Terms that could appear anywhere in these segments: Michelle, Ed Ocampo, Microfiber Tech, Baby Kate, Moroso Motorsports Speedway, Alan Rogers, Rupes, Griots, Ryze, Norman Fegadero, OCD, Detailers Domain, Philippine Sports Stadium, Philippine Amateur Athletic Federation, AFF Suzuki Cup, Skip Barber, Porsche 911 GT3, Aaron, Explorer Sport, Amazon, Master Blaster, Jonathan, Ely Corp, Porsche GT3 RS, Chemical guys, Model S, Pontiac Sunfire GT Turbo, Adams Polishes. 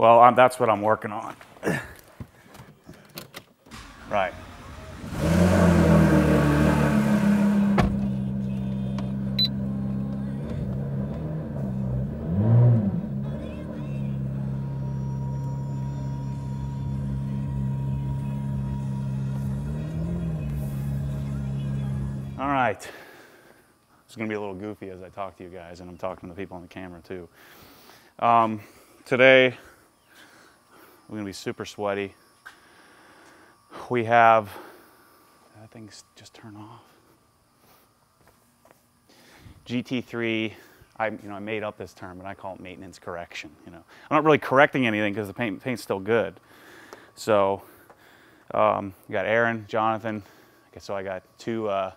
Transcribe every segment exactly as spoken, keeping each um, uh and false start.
Well, I'm, that's what I'm working on. Right. All right. It's going to be a little goofy as I talk to you guys, and I'm talking to the people on the camera too. Um, today, we're going to be super sweaty. We have, that thing's just turned off. G T three, I, you know, I made up this term, but I call it maintenance correction. You know, I'm not really correcting anything because the paint, paint's still good. So, um, you got Aaron, Jonathan. Okay, so I got two, uh,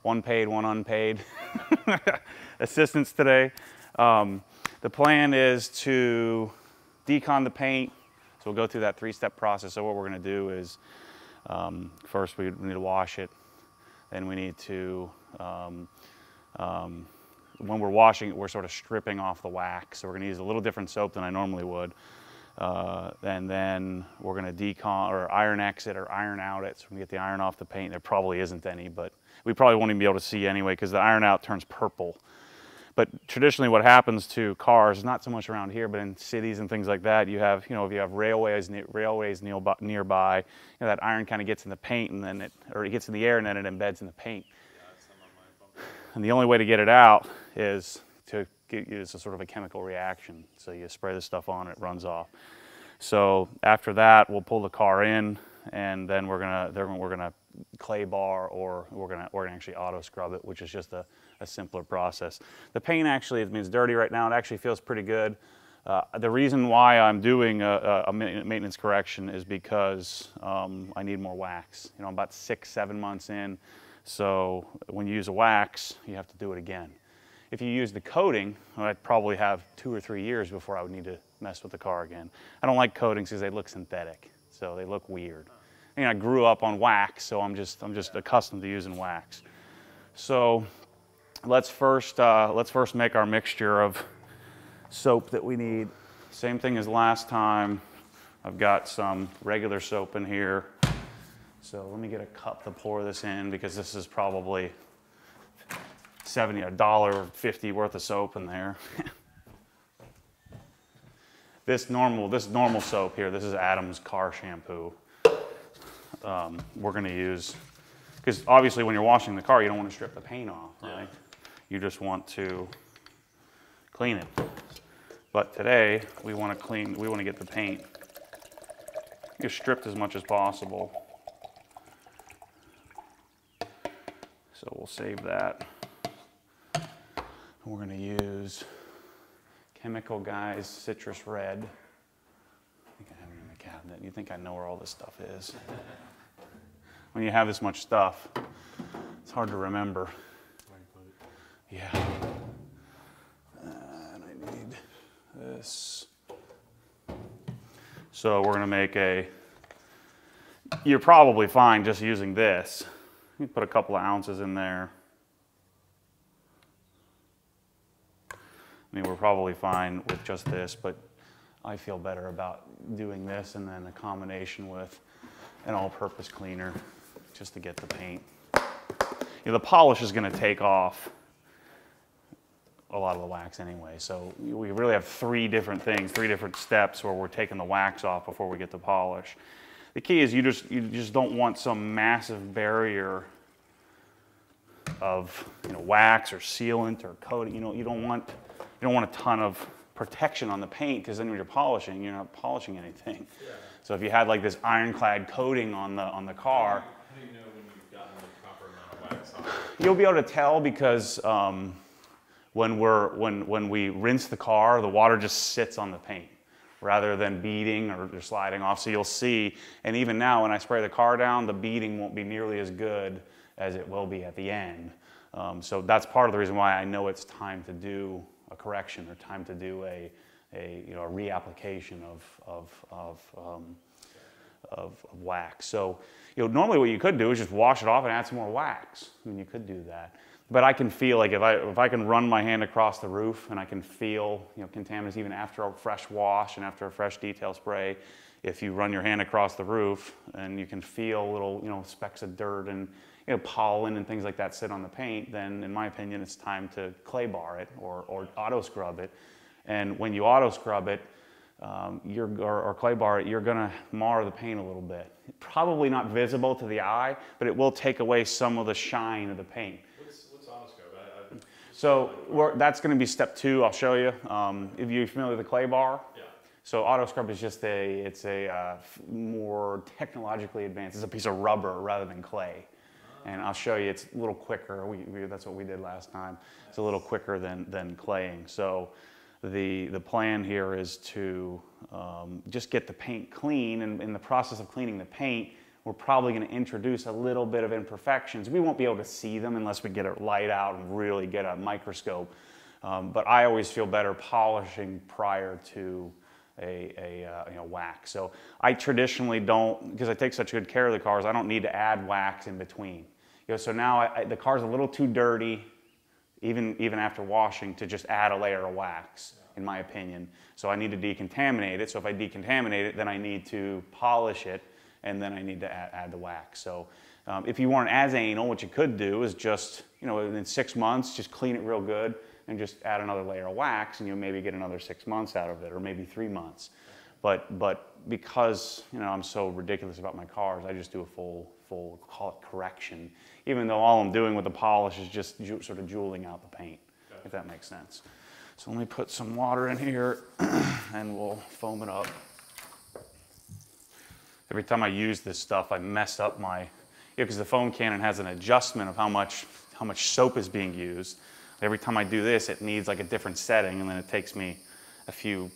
one paid, one unpaid assistants today. Um, the plan is to decon the paint. So we'll go through that three-step process. So what we're gonna do is, um, first we need to wash it. Then we need to, um, um, when we're washing it, we're sort of stripping off the wax. So we're gonna use a little different soap than I normally would. Uh, and then we're gonna decon or iron X it or iron out it so we can get the iron off the paint. There probably isn't any, but we probably won't even be able to see anyway because the iron out turns purple. But traditionally what happens to cars, not so much around here, but in cities and things like that, you have, you know, if you have railways, railways nearby, you know, that iron kind of gets in the paint and then it, or it gets in the air and then it embeds in the paint. Yeah, that's not my bumper. And the only way to get it out is to get, it's a sort of a chemical reaction. So you spray the stuff on, it runs off. So after that, we'll pull the car in and then we're gonna, then we're gonna clay bar or we're gonna, we're gonna actually auto scrub it, which is just a, a simpler process. The paint actually, it means dirty right now. It actually feels pretty good. Uh, the reason why I'm doing a, a maintenance correction is because um, I need more wax. You know, I'm about six, seven months in. So when you use a wax, you have to do it again. If you use the coating, I'd probably have two or three years before I would need to mess with the car again. I don't like coatings because they look synthetic. So they look weird. And I grew up on wax, so I'm just, I'm just accustomed to using wax. So Let's first, uh, let's first make our mixture of soap that we need. Same thing as last time. I've got some regular soap in here. So let me get a cup to pour this in because this is probably seventy, a dollar or fifty worth of soap in there. This normal, this normal soap here, this is Adam's car shampoo. Um, we're gonna use, because obviously when you're washing the car, you don't want to strip the paint off, right? Yeah. You just want to clean it. But today we want to clean, we want to get the paint just stripped as much as possible. So we'll save that. We're going to use Chemical Guys Citrus Red. I think I have it in the cabinet. You think I know where all this stuff is. When you have this much stuff, it's hard to remember. Yeah. And I need this. So we're gonna make a, you're probably fine just using this. You put a couple of ounces in there. I mean, we're probably fine with just this, but I feel better about doing this and then a combination with an all-purpose cleaner just to get the paint. You know, the polish is gonna take off a lot of the wax anyway. So we really have three different things, three different steps where we're taking the wax off before we get the polish. The key is you just, you just don't want some massive barrier of, you know, wax or sealant or coating. You know, you don't want, you don't want a ton of protection on the paint because then when you're polishing, you're not polishing anything. Yeah. So if you had like this ironclad coating on the on the car, how do you know when you've gotten the proper amount of wax off? You'll be able to tell because um, when we're when when we rinse the car, the water just sits on the paint rather than beading or, or sliding off. So you'll see, and even now when I spray the car down, the beading won't be nearly as good as it will be at the end. Um, so that's part of the reason why I know it's time to do a correction or time to do a. A, you know, a reapplication of, of, of, um, of, of wax. So, you know, normally what you could do is just wash it off and add some more wax. I mean, you could do that. But I can feel like if I, if I can run my hand across the roof and I can feel, you know, contaminants even after a fresh wash and after a fresh detail spray. If you run your hand across the roof and you can feel little, you know, specks of dirt and, you know, pollen and things like that sit on the paint, then in my opinion, it's time to clay bar it or, or auto scrub it. And when you auto scrub it, um, you're, or, or clay bar it, you're gonna mar the paint a little bit. Probably not visible to the eye, but it will take away some of the shine of the paint. So we're, that's going to be step two. I'll show you. Um, if you're familiar with the clay bar, yeah. So auto scrub is just a, it's a uh, more technologically advanced. It's a piece of rubber rather than clay, uh, and I'll show you. It's a little quicker. We, we that's what we did last time. Nice. It's a little quicker than than claying. So the the plan here is to um, just get the paint clean, and in the process of cleaning the paint, we're probably going to introduce a little bit of imperfections. We won't be able to see them unless we get a light out and really get a microscope. Um, but I always feel better polishing prior to a, a uh, you know, wax. So I traditionally don't, because I take such good care of the cars, I don't need to add wax in between. You know, so now I, I, the car's a little too dirty, even, even after washing, to just add a layer of wax, in my opinion. So I need to decontaminate it. So if I decontaminate it, then I need to polish it. And then I need to add, add the wax. So um, if you weren't as anal, what you could do is just, you know, in six months, just clean it real good and just add another layer of wax, and you'll maybe get another six months out of it, or maybe three months. But but because, you know, I'm so ridiculous about my cars, I just do a full full call it correction, even though all I'm doing with the polish is just ju sort of jeweling out the paint, okay, if that makes sense. So let me put some water in here, and we'll foam it up. Every time I use this stuff, I mess up my, because yeah, the foam cannon has an adjustment of how much how much soap is being used. Every time I do this, it needs like a different setting, and then it takes me a few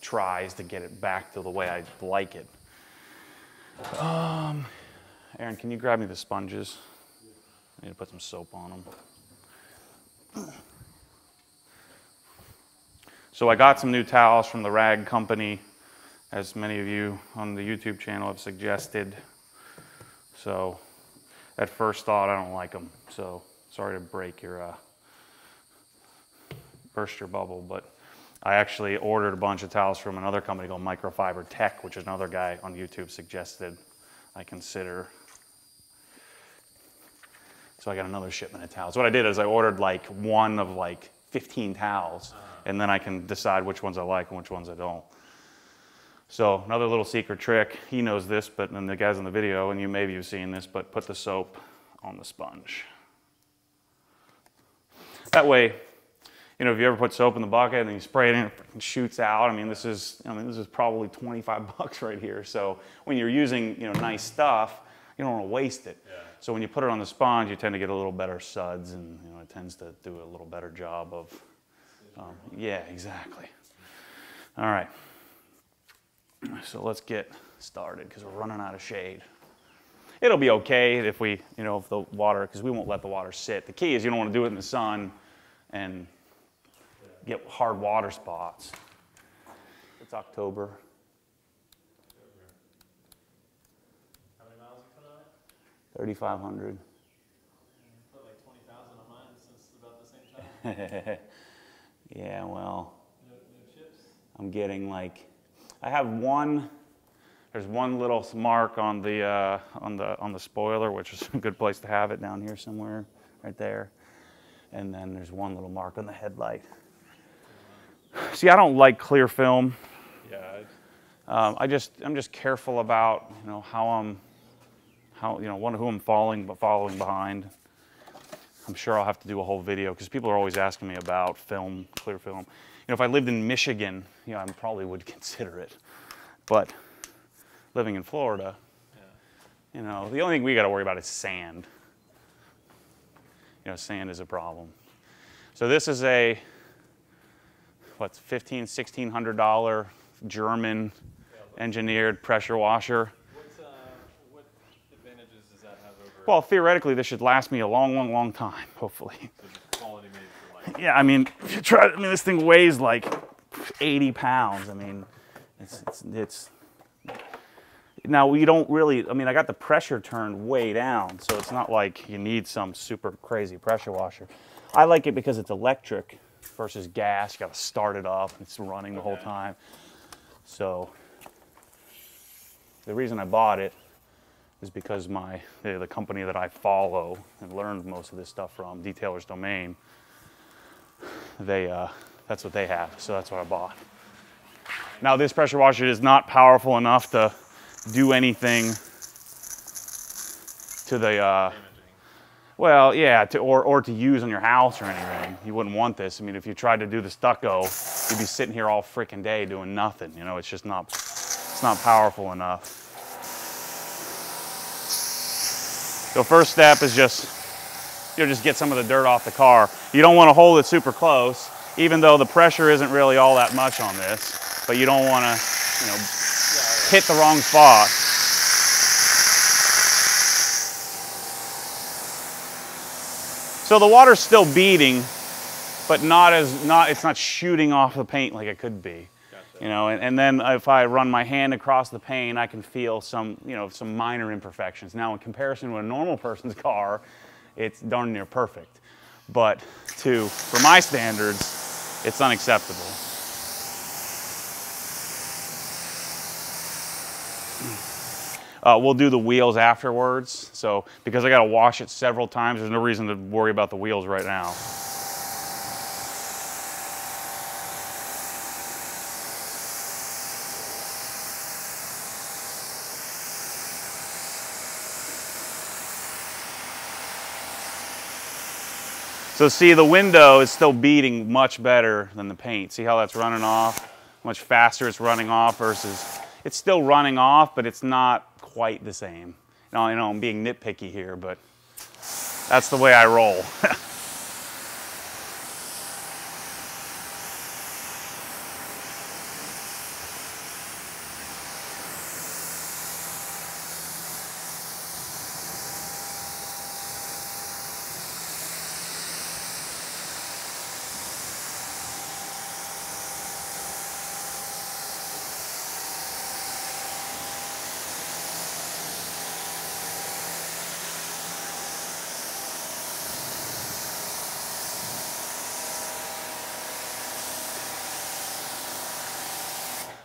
tries to get it back to the way I like it. Um, Aaron, can you grab me the sponges? I need to put some soap on them. So I got some new towels from the rag company, as many of you on the YouTube channel have suggested. So at first thought, I don't like them. So sorry to break your, uh, burst your bubble, but I actually ordered a bunch of towels from another company called Microfiber Tech, which is another guy on YouTube suggested I consider. So I got another shipment of towels. What I did is I ordered like one of like fifteen towels, and then I can decide which ones I like and which ones I don't. So another little secret trick, he knows this, but then the guys in the video, and you maybe you've seen this, but put the soap on the sponge. That way, you know, if you ever put soap in the bucket and then you spray it in, it shoots out. I mean, this is, I mean, this is probably twenty-five bucks right here. So when you're using, you know, nice stuff, you don't want to waste it. Yeah. So when you put it on the sponge, you tend to get a little better suds, and you know, it tends to do a little better job of, um, yeah, exactly. All right. So let's get started, because we're running out of shade. It'll be okay if we, you know, if the water, because we won't let the water sit. The key is you don't want to do it in the sun and get hard water spots. It's October. How many miles you put on it? thirty-five hundred. Put like twenty thousand on mine since about the same time. Yeah, well, no, no chips? I'm getting like, I have one, there's one little mark on the, uh, on the, on the spoiler, which is a good place to have it, down here somewhere, right there. And then there's one little mark on the headlight. See, I don't like clear film. Yeah. Um, I just, I'm just careful about, you know, how I'm, how, you know, one, who I'm following, but following behind. I'm sure I'll have to do a whole video, because people are always asking me about film, clear film. You know, if I lived in Michigan, you know, I probably would consider it. But living in Florida, yeah, you know, the only thing we got to worry about is sand. You know, sand is a problem. So this is a, what's fifteen, sixteen hundred dollar German engineered pressure washer. What's, uh, what advantages does that have over? Well, theoretically, this should last me a long, long, long time, hopefully. Yeah, I mean, if you try, I mean, this thing weighs like eighty pounds. I mean, it's, it's, it's Now we don't really, I mean, I got the pressure turned way down, so it's not like you need some super crazy pressure washer. I like it because it's electric versus gas. You gotta start it up, it's running the whole time. So the reason I bought it is because my the, the company that I follow and learned most of this stuff from, Detailers Domain, they uh, that's what they have, so that's what I bought. Now this pressure washer is not powerful enough to do anything to the, uh, well, yeah, to, or, or to use on your house or anything. You wouldn't want this. I mean, if you tried to do the stucco, you'd be sitting here all freaking day doing nothing. You know, it's just not, it's not powerful enough. The first step is just, you know, just get some of the dirt off the car. You don't want to hold it super close, even though the pressure isn't really all that much on this, but you don't want to, you know, hit the wrong spot. So the water's still beading, but not as not it's not shooting off the paint like it could be. Gotcha. You know, and, and then if I run my hand across the paint, I can feel some, you know, some minor imperfections. Now in comparison to a normal person's car, it's darn near perfect. But to for my standards, it's unacceptable. Uh, we'll do the wheels afterwards, so because I got to wash it several times, there's no reason to worry about the wheels right now. So see, the window is still beading much better than the paint. See how that's running off? How much faster it's running off versus it's still running off, but it's not quite the same. Now, you know, I'm being nitpicky here, but that's the way I roll.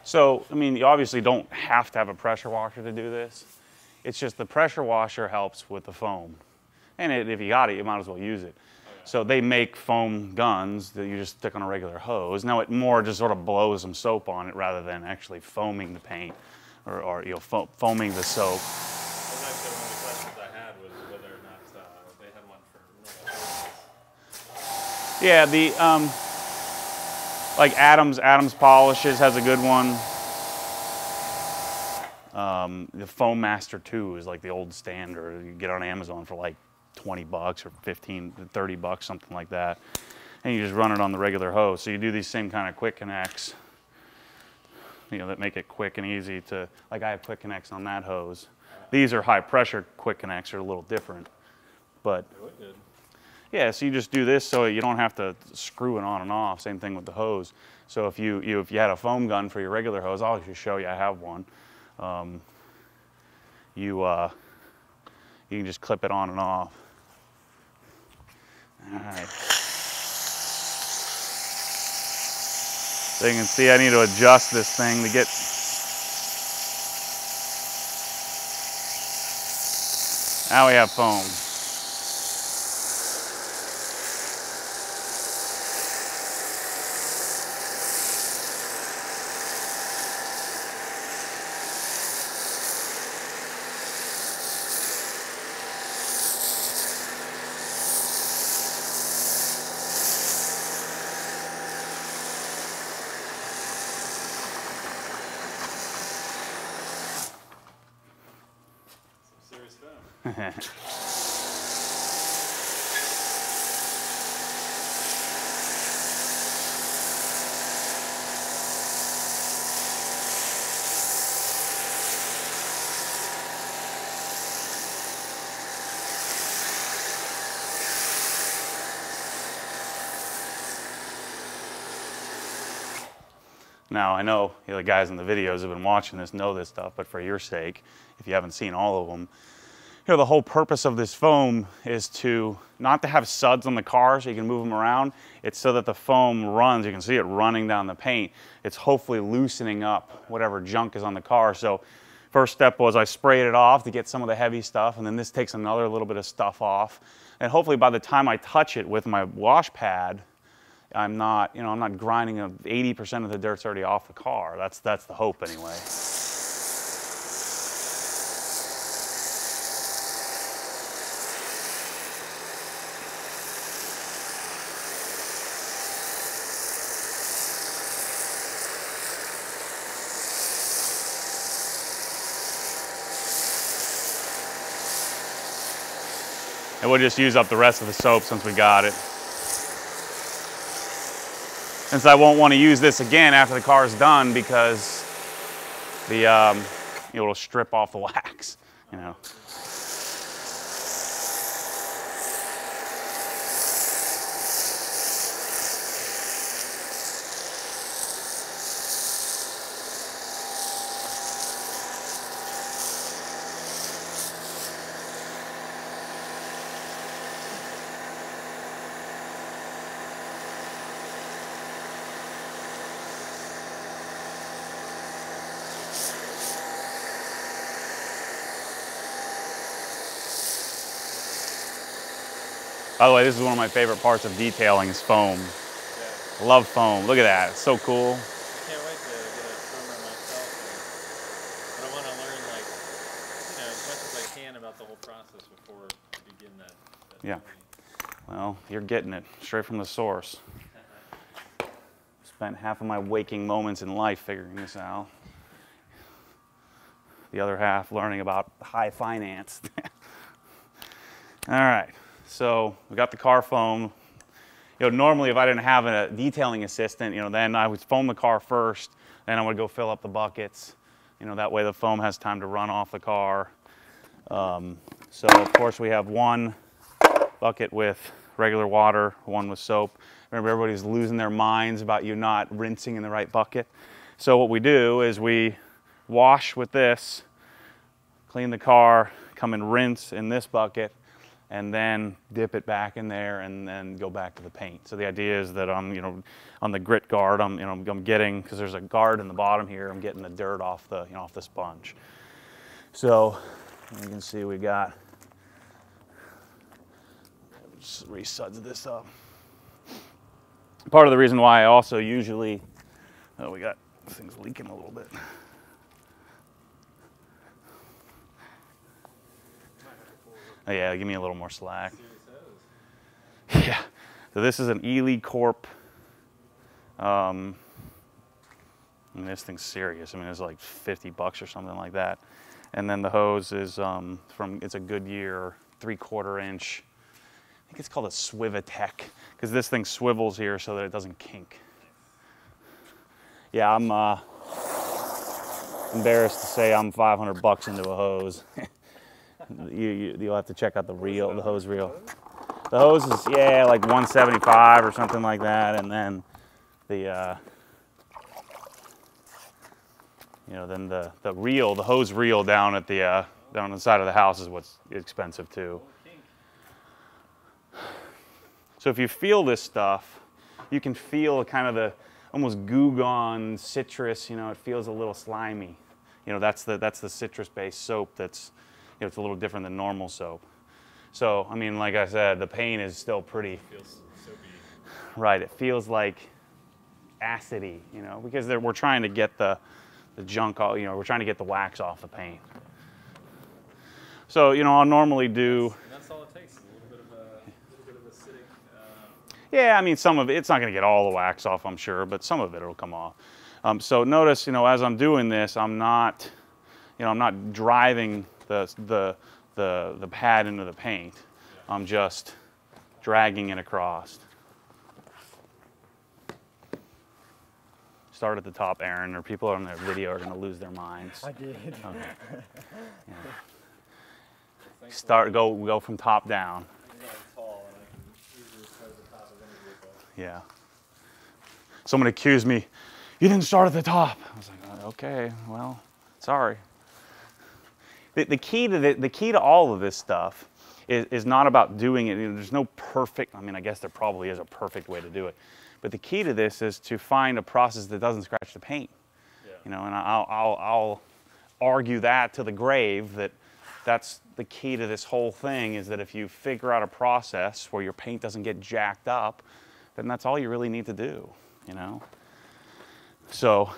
So, I mean, you obviously don't have to have a pressure washer to do this. It's just the pressure washer helps with the foam. And it, if you got it, you might as well use it. So they make foam guns that you just stick on a regular hose. Now it more just sort of blows some soap on it rather than actually foaming the paint or, or you know, fo foaming the soap. Well, that's one of the questions I had was whether or not uh, they had one for... Yeah, the... Um, Like Adams, Adams Polishes has a good one. Um, the Foam Master two is like the old standard. You get on Amazon for like twenty bucks or fifteen, thirty bucks, something like that. And you just run it on the regular hose. So you do these same kind of quick connects, you know, that make it quick and easy to, like I have quick connects on that hose. These are high pressure quick connects, are a little different, but. Yeah, so you just do this so you don't have to screw it on and off. Same thing with the hose. So if you, you if you had a foam gun for your regular hose, I'll just show you, I have one. Um, you, uh, you can just clip it on and off. All right. So you can see I need to adjust this thing to get... Now we have foam. Now, I know, you know the guys in the videos have been watching this know this stuff, but for your sake, if you haven't seen all of them, you know, the whole purpose of this foam is to not to have suds on the car so you can move them around. It's so that the foam runs. You can see it running down the paint. It's hopefully loosening up whatever junk is on the car. So first step was I sprayed it off to get some of the heavy stuff, and then this takes another little bit of stuff off. And hopefully by the time I touch it with my wash pad, I'm not, you know, I'm not grinding eighty percent of the dirt's already off the car. That's, that's the hope anyway. And we'll just use up the rest of the soap since we got it. Since I won't want to use this again after the car's done because the um, it'll strip off the wax, you know. By the way, this is one of my favorite parts of detailing is foam. Yeah. Love foam. Look at that. It's so cool. I can't wait to get a firmer myself. But I want to learn, like, you know, as much as I can about the whole process before I begin that. that yeah. Journey. Well, you're getting it straight from the source. Spent half of my waking moments in life figuring this out. The other half learning about high finance. All right. So we got the car foam. You know, normally if I didn't have a detailing assistant, you know, then I would foam the car first, then I would go fill up the buckets. You know, that way the foam has time to run off the car. Um, so of course we have one bucket with regular water, one with soap. Remember, everybody's losing their minds about you not rinsing in the right bucket. So what we do is we wash with this, clean the car, come and rinse in this bucket, and then dip it back in there, and then go back to the paint. So the idea is that I'm, you know, on the grit guard, I'm, you know, I'm getting, because there's a guard in the bottom here, I'm getting the dirt off the, you know, off the sponge. So you can see we got, just resuds this up. Part of the reason why I also usually, oh, we got things leaking a little bit. Yeah, give me a little more slack. Yeah, so this is an Ely Corp. Um, I mean, this thing's serious. I mean, it's like fifty bucks or something like that. And then the hose is um, from, it's a Goodyear three-quarter inch. I think it's called a Swivotech, because this thing swivels here so that it doesn't kink. Yeah, I'm uh, embarrassed to say I'm five hundred bucks into a hose. You, you, you'll have to check out the reel, the hose reel. The hose is, yeah, like one seventy-five or something like that, and then the, uh, you know, then the the reel, the hose reel down at the uh, down on the side of the house is what's expensive too. So if you feel this stuff, you can feel kind of the almost goo-gone citrus. You know, it feels a little slimy. You know, that's the that's the citrus-based soap that's. You know, it's a little different than normal soap. So, I mean, like I said, the paint is still pretty. It feels soapy. Right, it feels like acidy, you know, because we're trying to get the, the junk, all, you know, we're trying to get the wax off the paint. So, you know, I'll normally do. That's, that's all it takes, a little bit of a, little bit of acidic. Uh... Yeah, I mean, some of it, it's not going to get all the wax off, I'm sure, but some of it will come off. Um, so notice, you know, as I'm doing this, I'm not, you know, I'm not driving the, the, the, the pad into the paint. I'm just dragging it across. Start at the top, Aaron, or people on their video are going to lose their minds. I did. Okay. Yeah. Start, go, go from top down. Yeah. Someone accused me, you didn't start at the top. I was like, okay, well, sorry. The, the, key, to the, the key to all of this stuff is, is not about doing it. There's no perfect, I mean, I guess there probably is a perfect way to do it. But the key to this is to find a process that doesn't scratch the paint. Yeah. You know, and I'll, I'll, I'll argue that to the grave, that that's the key to this whole thing, is that if you figure out a process where your paint doesn't get jacked up, then that's all you really need to do, you know? So,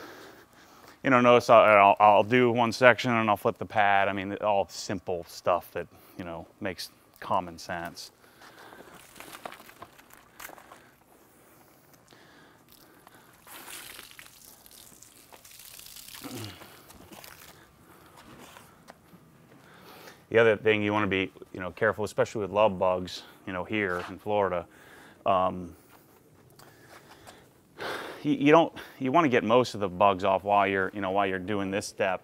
you know, notice I'll, I'll do one section and I'll flip the pad. I mean, all simple stuff that, you know, makes common sense. The other thing you want to be, you know, careful, especially with love bugs, you know, here in Florida. Um, you, you don't, you want to get most of the bugs off while you're, you know, while you're doing this step,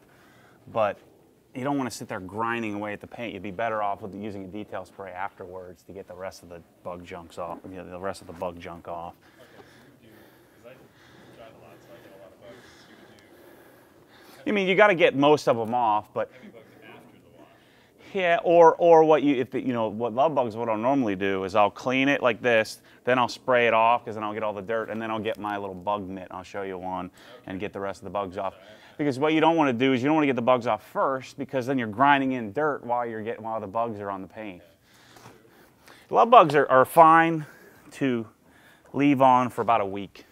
but you don't want to sit there grinding away at the paint. You'd be better off with using a detail spray afterwards to get the rest of the bug junks off, you know, the rest of the bug junk off. I mean, you got to get most of them off, but. Yeah, or or what you if the, you know what love bugs what I'll normally do is I'll clean it like this, then I'll spray it off because then I'll get all the dirt, and then I'll get my little bug mitt. I'll show you one and get the rest of the bugs off, because what you don't want to do is you don't want to get the bugs off first, because then you're grinding in dirt while you're getting while the bugs are on the paint. Love bugs are, are fine to leave on for about a week,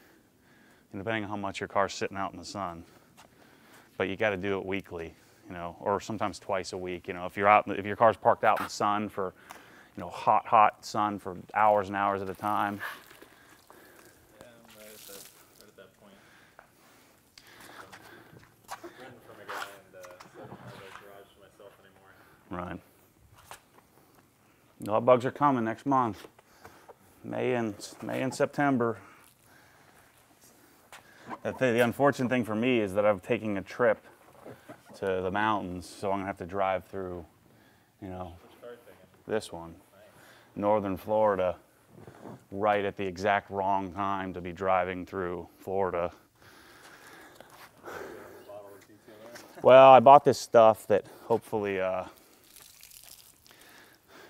and depending on how much your car's sitting out in the sun, but you got to do it weekly. You know, or sometimes twice a week. You know, if you're out, if your car's parked out in the sun for, you know, hot, hot sun for hours and hours at a time. Yeah, I'm right at that, right at that point. I'm renting from a guy, and uh, I don't have a garage to myself anymore. Right. Love bugs are coming next month, May and May and September. The, the unfortunate thing for me is that I'm taking a trip to the mountains, so I'm gonna have to drive through, you know, this one, northern Florida, right at the exact wrong time to be driving through Florida. Well, I bought this stuff that hopefully uh,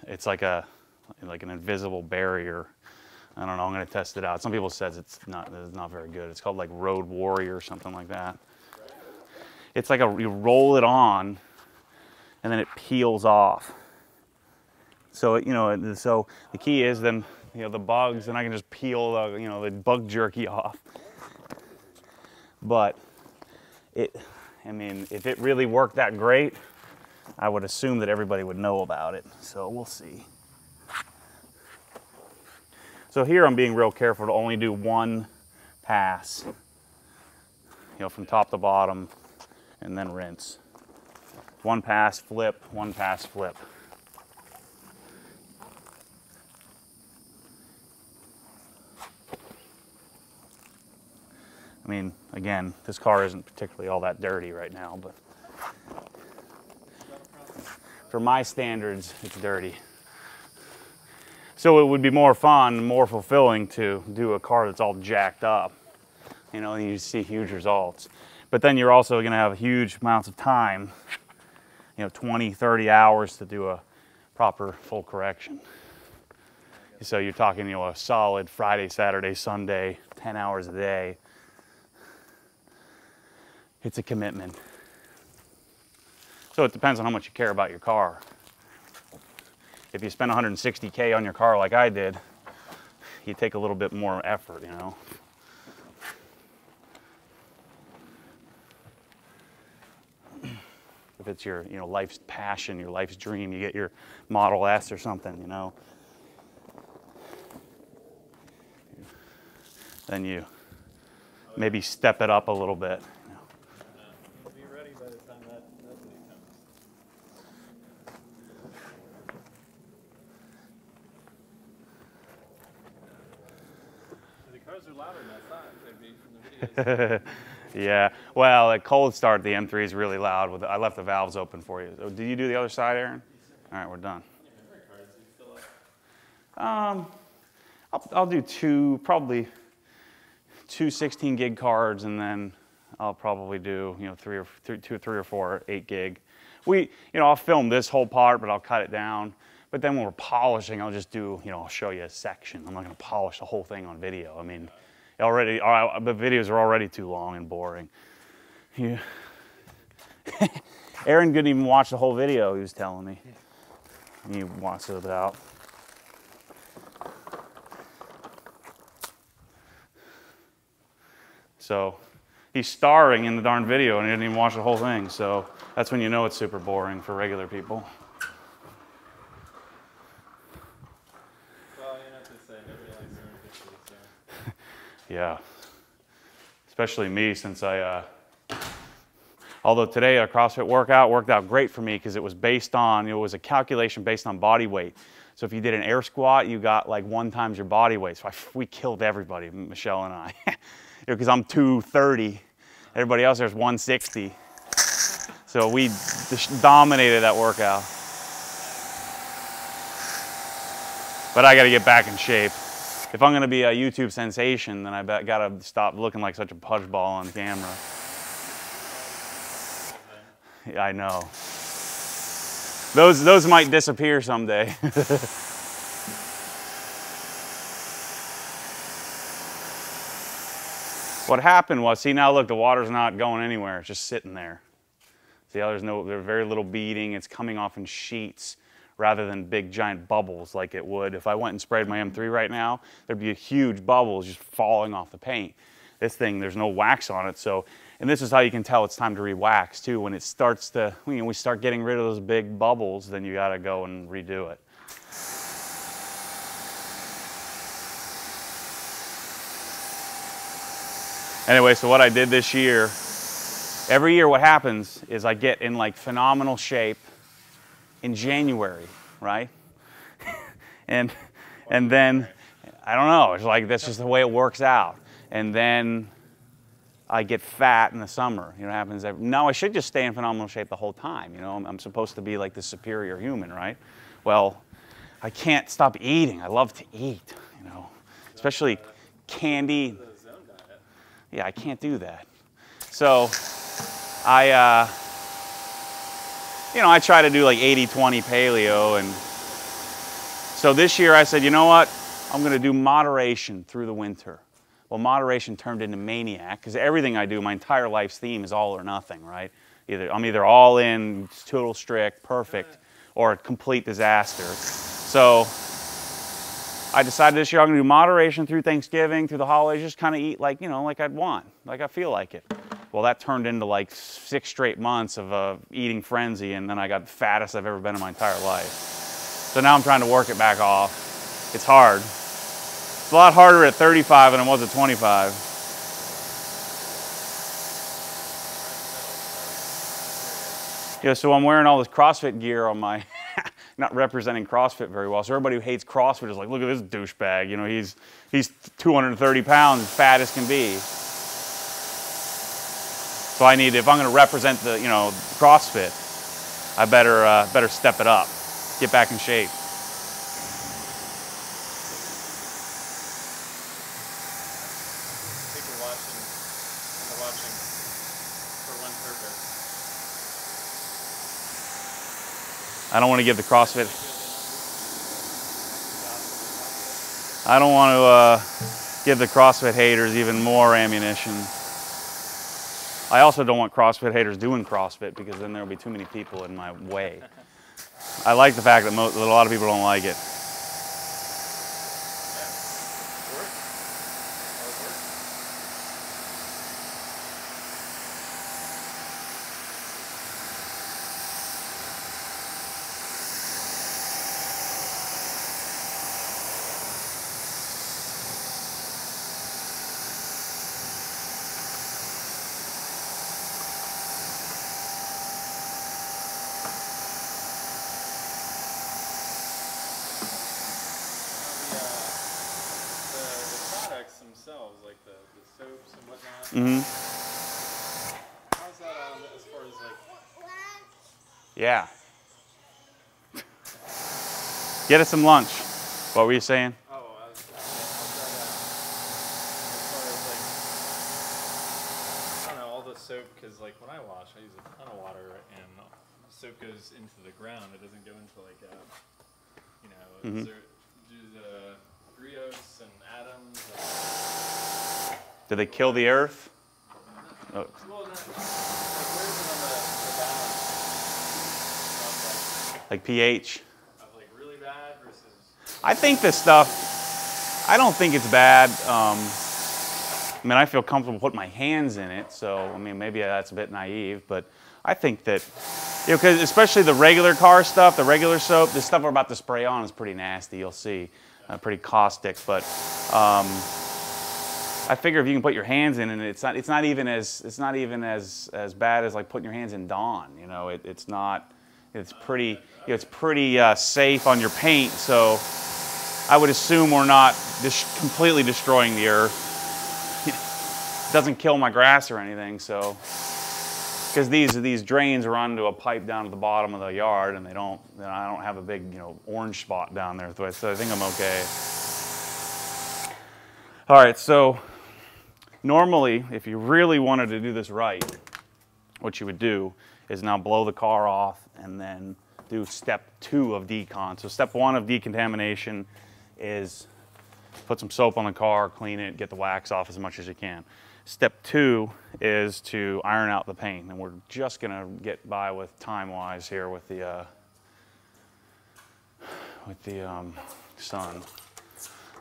it's like a like an invisible barrier. I don't know. I'm gonna test it out. Some people says it's not it's not very good. It's called like Road Warrior or something like that. It's like a, you roll it on, and then it peels off. So it, you know, so the key is then, you know, the bugs, and I can just peel the, you know, the bug jerky off. But it, I mean, if it really worked that great, I would assume that everybody would know about it. So we'll see. So here I'm being real careful to only do one pass, you know, from top to bottom. And then rinse. One pass, flip, one pass, flip. I mean, again, this car isn't particularly all that dirty right now, but for my standards, it's dirty. So it would be more fun, more fulfilling to do a car that's all jacked up, you know, and you see huge results. But then you're also going to have huge amounts of time, you know, twenty, thirty hours to do a proper full correction. So you're talking, you know, a solid Friday, Saturday, Sunday, ten hours a day. It's a commitment. So it depends on how much you care about your car. If you spend one hundred sixty K on your car like I did, you take a little bit more effort, you know. If it's your, you know, life's passion, your life's dream, you get your Model S or something, you know, then you maybe step it up a little bit. You know. We'll be ready by the time that, that day comes. The cars are louder than I thought they'd be from the videos. Yeah, well, at cold start, the M three is really loud. With the, I left the valves open for you. Oh, did you do the other side, Aaron? All right, we're done. Um, I'll, I'll do two, probably two sixteen gig cards, and then I'll probably do, you know, three or three, two, three or four eight gig. We, you know, I'll film this whole part, but I'll cut it down. But then when we're polishing, I'll just do, you know, I'll show you a section. I'm not going to polish the whole thing on video. I mean, already, all, the videos are already too long and boring. Yeah. Aaron couldn't even watch the whole video, he was telling me. He wants it out. So he's starring in the darn video and he didn't even watch the whole thing. So that's when you know it's super boring for regular people. Well, you have to say, nobody likes their own pictures, so. Yeah. Especially me, since I, uh, although today our CrossFit workout worked out great for me because it was based on, it was a calculation based on body weight. So if you did an air squat, you got like one times your body weight. So I, we killed everybody, Michelle and I. Because I'm two thirty, everybody else there's one sixty. So we just dominated that workout. But I got to get back in shape. If I'm going to be a YouTube sensation, then I got to stop looking like such a pudgeball on camera. Yeah, I know. Those, those might disappear someday. What happened was, see now look, the water's not going anywhere, it's just sitting there. See how there's no, there's very little beading, it's coming off in sheets rather than big giant bubbles like it would. If I went and sprayed my M three right now, there'd be huge bubbles just falling off the paint. This thing, there's no wax on it, so, and this is how you can tell it's time to re-wax too. When it starts to, you know, we start getting rid of those big bubbles, then you gotta go and redo it. Anyway, so what I did this year, every year what happens is I get in like phenomenal shape in January, right? and and then, I don't know, it's like that's just the way it works out. And then I get fat in the summer, you know what happens? Every, no, I should just stay in phenomenal shape the whole time, you know? I'm, I'm supposed to be like the superior human, right? Well, I can't stop eating, I love to eat, you know? Especially candy. Yeah, I can't do that. So I, uh, you know, I try to do like eighty twenty paleo. And so this year I said, you know what? I'm going to do moderation through the winter. Well, moderation turned into maniac because everything I do, my entire life's theme is all or nothing, right? Either I'm either all in, total strict, perfect, or a complete disaster. So I decided this year I'm going to do moderation through Thanksgiving, through the holidays, just kind of eat like, you know, like I'd want, like I feel like it. Well, that turned into like six straight months of a eating frenzy, and then I got the fattest I've ever been in my entire life. So now I'm trying to work it back off. It's hard. It's a lot harder at thirty-five than it was at twenty-five. Yeah, so I'm wearing all this CrossFit gear on my... not representing CrossFit very well. So everybody who hates CrossFit is like, look at this douchebag. You know, he's, he's two hundred thirty pounds, fat as can be. So I need, if I'm going to represent the, you know, CrossFit, I better, uh, better step it up, get back in shape. I don't want to give the CrossFit. I don't want to uh, give the CrossFit haters even more ammunition. I also don't want CrossFit haters doing CrossFit because then there'll be too many people in my way. I like the fact that, most, that a lot of people don't like it. Yeah. Get us some lunch. What were you saying? Oh, I was, I was, I was, I was, I was, I was, I was, I was, I was, with soap because, like, when I wash, I use a ton of water, and soap goes into the ground. It doesn't go into, like, a, you know, mm-hmm. there, do the griots and atoms. Like, do they kill the earth? Oh. Like pH. Of, like, really bad versus. I think this stuff. I don't think it's bad. Um, I mean, I feel comfortable putting my hands in it, so I mean, maybe that's a bit naive, but I think that, you know, because especially the regular car stuff, the regular soap, this stuff we're about to spray on is pretty nasty. You'll see, uh, pretty caustic. But um, I figure if you can put your hands in, and it's not, it's not even as, it's not even as as bad as like putting your hands in Dawn. You know, it, it's not, it's pretty, you know, it's pretty uh, safe on your paint. So I would assume we're not dis- completely destroying the earth. Doesn't kill my grass or anything, so because these these drains run onto a pipe down at the bottom of the yard, and they don't. You know, I don't have a big you know orange spot down there, so I think I'm okay. All right, so normally, if you really wanted to do this right, what you would do is now blow the car off and then do step two of decon. So step one of decontamination is put some soap on the car, clean it, get the wax off as much as you can. Step two is to iron out the paint, and we're just gonna get by with time-wise here with the uh, with the um, sun.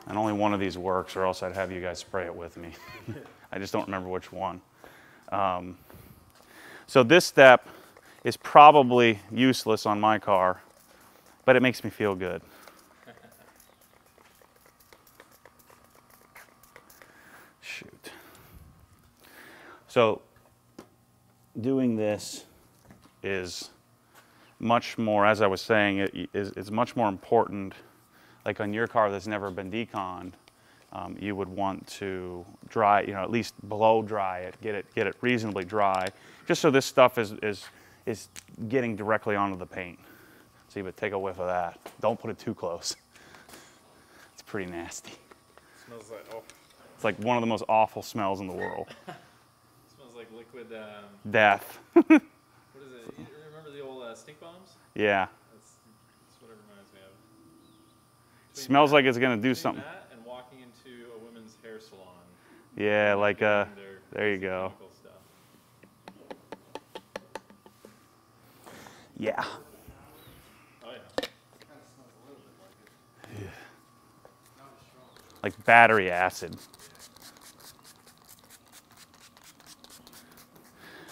And only one of these works, or else I'd have you guys spray it with me. I just don't remember which one. Um, so this step is probably useless on my car, but it makes me feel good. Shoot. So doing this is much more, as I was saying, it is, it's much more important. Like on your car that's never been deconned, um, you would want to dry, you know, at least blow dry it, get it, get it reasonably dry, just so this stuff is, is, is getting directly onto the paint. So you would take a whiff of that. Don't put it too close. It's pretty nasty. It smells like, oh. It's like one of the most awful smells in the world. Like liquid um, death. What is it? You remember the old uh, stink bombs? Yeah. That's, that's what it reminds me of. Between smells that, like it's gonna do something. That and walking into a women's hair salon. Yeah, like uh, there you go. Stuff. Yeah. Oh yeah. It kind of smells a little bit like it. Yeah. Not as strong. Like battery acid.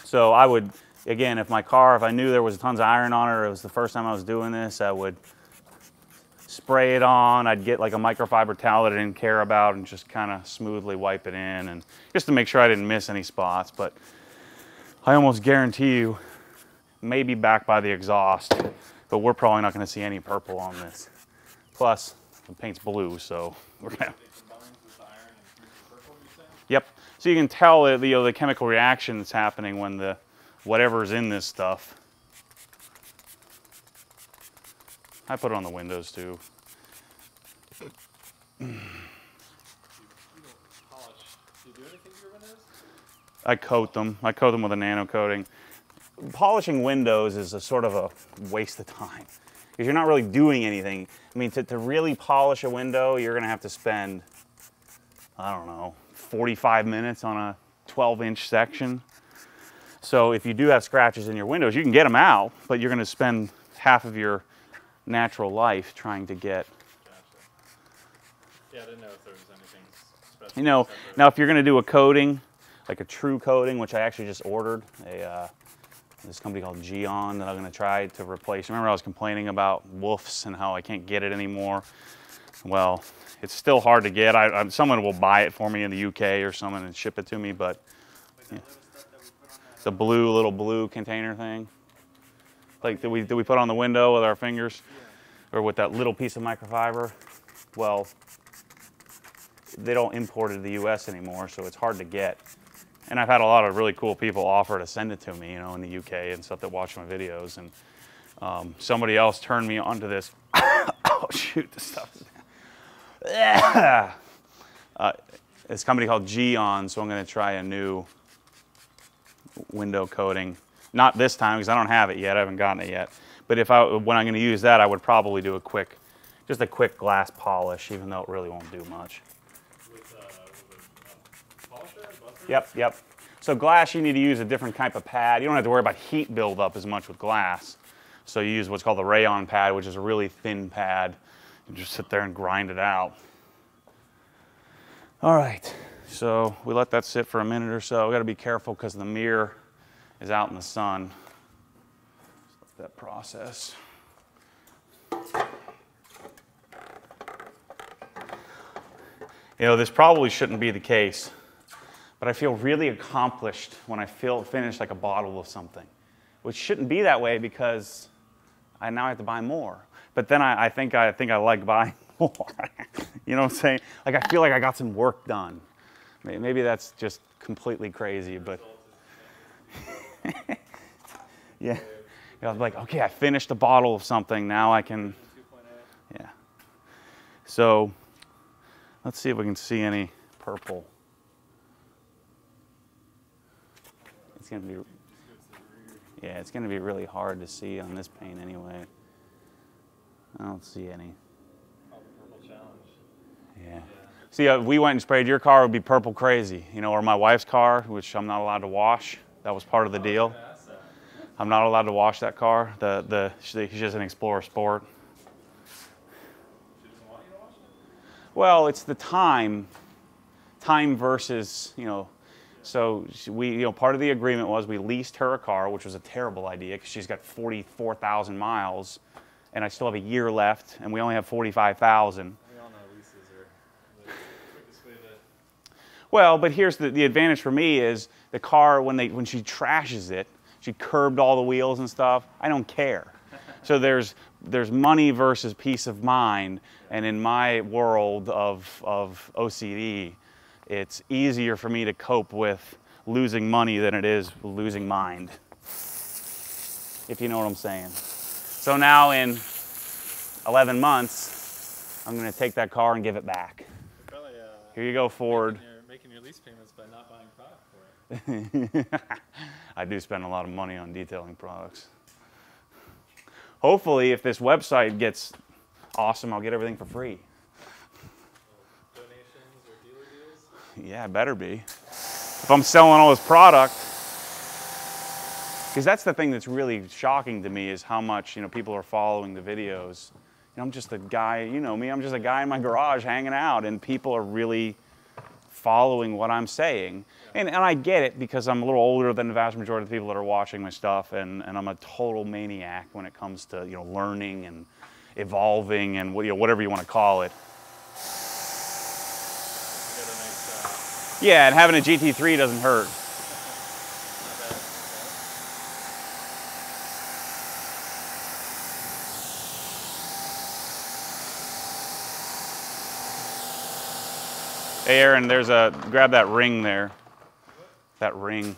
So I would, again, if my car, if I knew there was tons of iron on it, or it was the first time I was doing this, I would spray it on. I'd get like a microfiber towel that I didn't care about and just kind of smoothly wipe it in, and just to make sure I didn't miss any spots. But I almost guarantee you, maybe back by the exhaust, but we're probably not going to see any purple on this. Plus, the paint's blue, so we're going to... Yep. So you can tell the, you know, the chemical reaction that's happening when the whatever's in this stuff. I put it on the windows too. You don't polish. Do you do anything to your windows? I coat them. I coat them with a nano coating. Polishing windows is a sort of a waste of time because you're not really doing anything. I mean, to, to really polish a window, you're going to have to spend, I don't know, forty-five minutes on a twelve inch section. So if you do have scratches in your windows, you can get them out, but you're going to spend half of your natural life trying to get. Gotcha. Yeah, I didn't know if there was anything special. You know, now if you're going to do a coating, like a true coating, which I actually just ordered, a uh, this company called Gion that I'm going to try to replace. Remember I was complaining about Wolfs and how I can't get it anymore. Well, it's still hard to get. I, I, someone will buy it for me in the U K or someone and ship it to me, but yeah. The blue, little blue container thing, like that we, that we put on the window with our fingers, yeah. Or with that little piece of microfiber. Well, they don't import it to the U S anymore, so it's hard to get. And I've had a lot of really cool people offer to send it to me, you know, in the U K and stuff that watch my videos. And um, somebody else turned me onto this. Oh, shoot, this stuff is... Uh, it's a company called Gion, so I'm going to try a new window coating. Not this time, because I don't have it yet, I haven't gotten it yet. But if I, when I'm gonna use that, I would probably do a quick, just a quick glass polish, even though it really won't do much. With, uh, with a polisher, buster? Yep, yep. So glass, you need to use a different type of pad. You don't have to worry about heat buildup as much with glass. So you use what's called the rayon pad, which is a really thin pad. You just sit there and grind it out. All right, so we let that sit for a minute or so. We gotta be careful because the mirror is out in the sun. Just let that process. You know, this probably shouldn't be the case, but I feel really accomplished when I feel finished like a bottle of something, which shouldn't be that way because I now have to buy more. But then I, I think I think I like buying more. You know what I'm saying? Like I feel like I got some work done. Maybe that's just completely crazy, but yeah. You know, I'm like, okay, I finished a bottle of something. Now I can, yeah. So let's see if we can see any purple. It's gonna be, yeah, it's gonna be really hard to see on this paint anyway. I don't see any. Oh, purple challenge. Yeah. Yeah. See, uh, we went and sprayed your car, it would be purple crazy, you know, or my wife's car, which I'm not allowed to wash. That was part of the deal. I'm not allowed to wash that car. The the she's just an Explorer Sport. She doesn't want you to wash it? Well, it's the time, time versus, you know. So we, you know, part of the agreement was we leased her a car, which was a terrible idea because she's got forty-four thousand miles. And I still have a year left, and we only have forty-five thousand. We all know leases are the quickest way to... Well, but here's the, the advantage for me is the car, when, they, when she trashes it, she curbed all the wheels and stuff, I don't care. So there's, there's money versus peace of mind, and in my world of, of O C D, it's easier for me to cope with losing money than it is losing mind, if you know what I'm saying. So now in eleven months, I'm gonna take that car and give it back. Probably, uh, here you go, Ford. Making your, making your lease payments by not buying product for it. I do spend a lot of money on detailing products. Hopefully, if this website gets awesome, I'll get everything for free. Donations or dealer deals? Yeah, it better be. If I'm selling all this product, because that's the thing that's really shocking to me is how much, you know, people are following the videos. You know, I'm just a guy, you know me, I'm just a guy in my garage hanging out, and people are really following what I'm saying. Yeah. And, and I get it because I'm a little older than the vast majority of the people that are watching my stuff, and, and I'm a total maniac when it comes to, you know, learning and evolving and, you know, whatever you want to call it. Nice, uh... Yeah, and having a G T three doesn't hurt. Hey Aaron, there's a, grab that ring there. What? That ring.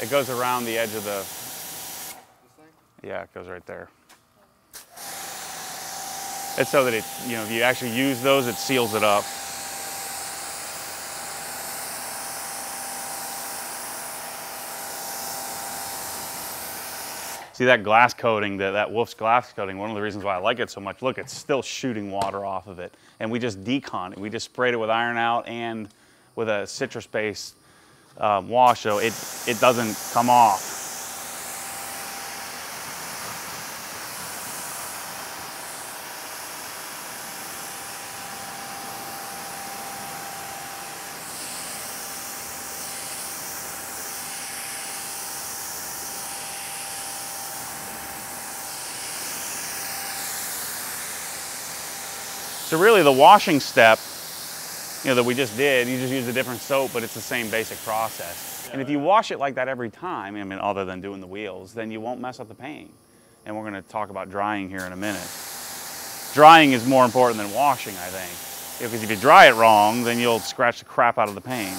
It goes around the edge of the... This thing? Yeah, it goes right there. It's so that it, you know, if you actually use those, it seals it up. See that glass coating, that, that Wolf's glass coating, one of the reasons why I like it so much, look, it's still shooting water off of it. And we just decon it. We just sprayed it with Iron Out and with a citrus-based um, wash, so it, it doesn't come off. So really the washing step, you know, that we just did, you just use a different soap, but it's the same basic process. Yeah, and if you wash it like that every time, I mean, other than doing the wheels, then you won't mess up the paint. And we're going to talk about drying here in a minute. Drying is more important than washing, I think. Because you know, if you dry it wrong, then you'll scratch the crap out of the paint.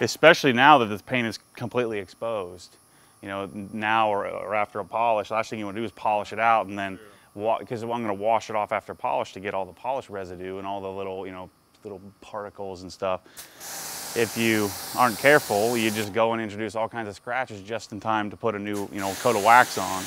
especially now that this paint is completely exposed. You know, now or, or after a polish, the last thing you want to do is polish it out, and then because I'm going to wash it off after polish to get all the polish residue and all the little, you know, little particles and stuff. If you aren't careful, you just go and introduce all kinds of scratches just in time to put a new, you know, coat of wax on.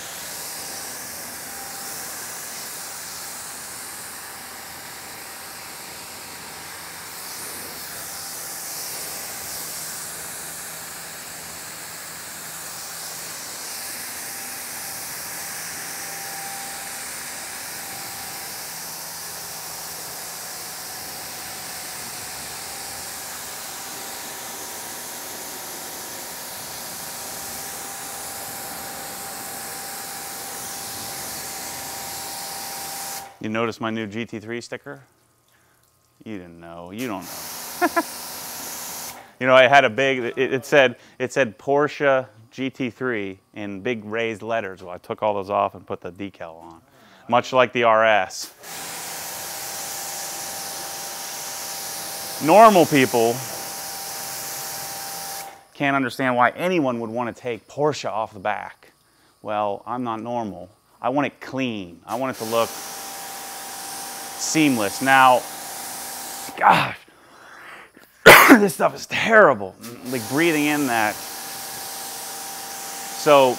You notice my new G T three sticker? You didn't know. You don't know. You know, I had a big, it, it said it said Porsche G T three in big raised letters. Well, I took all those off and put the decal on, much like the R S. Normal people can't understand why anyone would want to take Porsche off the back. Well, I'm not normal. I want it clean. I want it to look seamless. Now, gosh, this stuff is terrible. Like breathing in that. So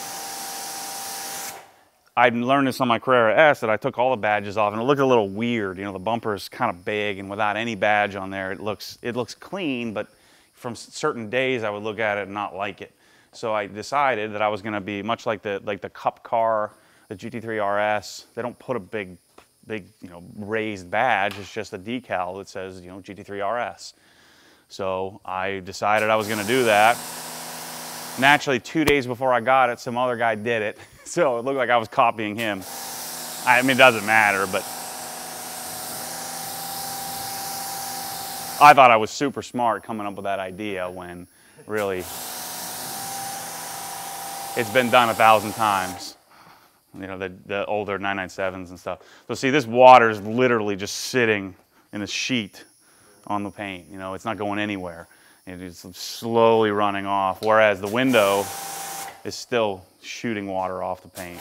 I learned this on my Carrera S that I took all the badges off, and it looked a little weird. You know, the bumper is kind of big, and without any badge on there, it looks it looks clean. But from certain days, I would look at it and not like it. So I decided that I was going to be much like the like the Cup car, the G T three R S. They don't put a big big, you know, raised badge. It's just a decal that says, you know, G T three R S. So I decided I was going to do that. Naturally, two days before I got it, some other guy did it. So it looked like I was copying him. I mean, it doesn't matter, but I thought I was super smart coming up with that idea when really it's been done a thousand times. You know, the, the older nine ninety-sevens and stuff. So see, this water is literally just sitting in a sheet on the paint. You know, it's not going anywhere. It's slowly running off, whereas the window is still shooting water off the paint.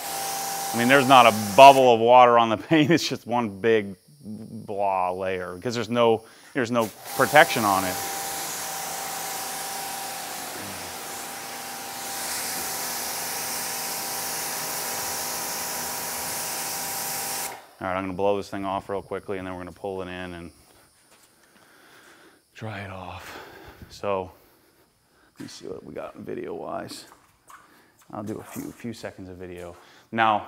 I mean, there's not a bubble of water on the paint. It's just one big blah layer because there's no, there's no protection on it. All right, I'm gonna blow this thing off real quickly, and then we're gonna pull it in and dry it off. So let me see what we got video-wise. I'll do a few, few seconds of video. Now,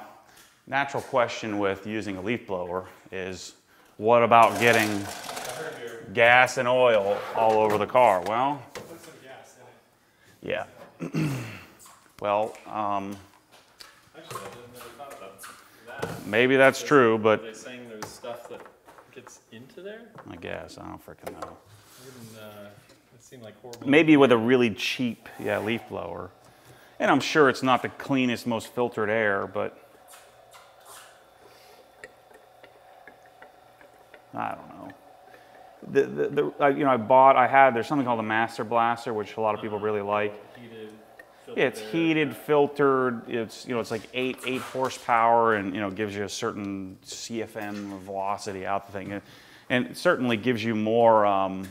natural question with using a leaf blower is, what about getting gas and oil all over the car? Well, yeah. Well, um, maybe that's true, but... Are they saying there's stuff that gets into there? I guess. I don't freaking know. Wouldn't, uh, it seemed like horrible. Maybe with a really cheap, yeah, leaf blower. And I'm sure it's not the cleanest, most filtered air, but... I don't know. The, the, the, I, you know, I bought, I had, there's something called a Master Blaster, which a lot of people really like. Heated. Yeah, it's heated, filtered. It's, you know, it's like eight eight horsepower, and you know, gives you a certain C F M velocity out the thing, and, and it certainly gives you more, um,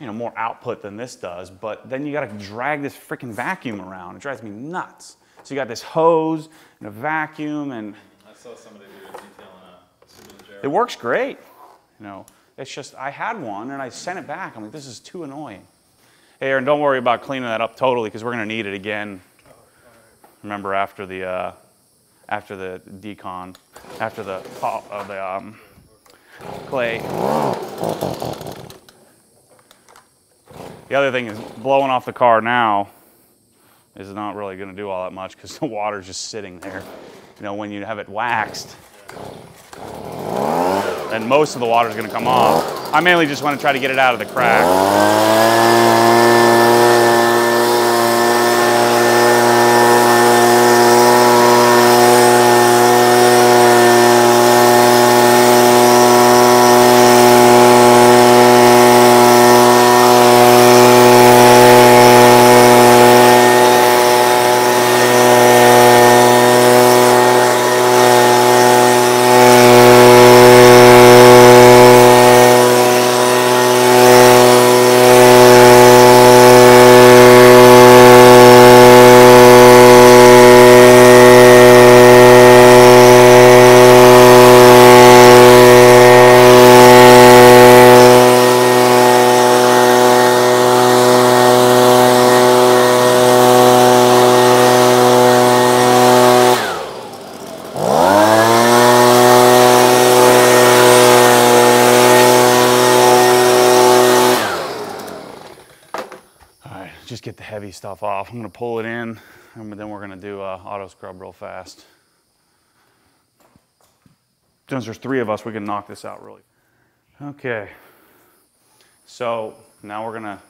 you know, more output than this does. But then you got to drag this freaking vacuum around. It drives me nuts. So you got this hose and a vacuum, and I saw somebody do a detail on a. It works great. You know, it's just I had one and I sent it back. I'm like, this is too annoying. Hey, Aaron, don't worry about cleaning that up totally because we're going to need it again. Remember, after the uh, after the decon, after the pop of the um, clay. The other thing is blowing off the car now is not really going to do all that much because the water's just sitting there. You know, when you have it waxed, then most of the water's going to come off. I mainly just want to try to get it out of the crack. these stuff off. I'm gonna pull it in, and then we're gonna do uh, auto scrub real fast. Since there's three of us, we can knock this out really. Okay, so now we're gonna,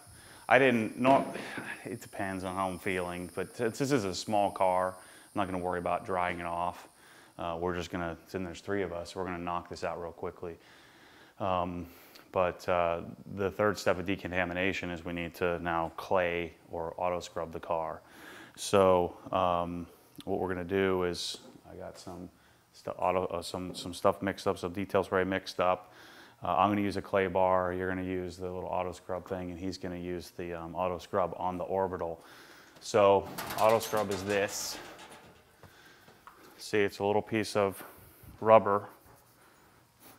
I didn't, not, it depends on how I'm feeling, but since this is a small car, I'm not gonna worry about drying it off. Uh, we're just gonna, since there's three of us, we're gonna knock this out real quickly. Um, But uh, the third step of decontamination is we need to now clay or auto scrub the car. So um, what we're going to do is I got some stu auto, uh, some some stuff mixed up, some detail spray mixed up. Uh, I'm going to use a clay bar. You're going to use the little auto scrub thing, and he's going to use the um, auto scrub on the orbital. So auto scrub is this. See, it's a little piece of rubber,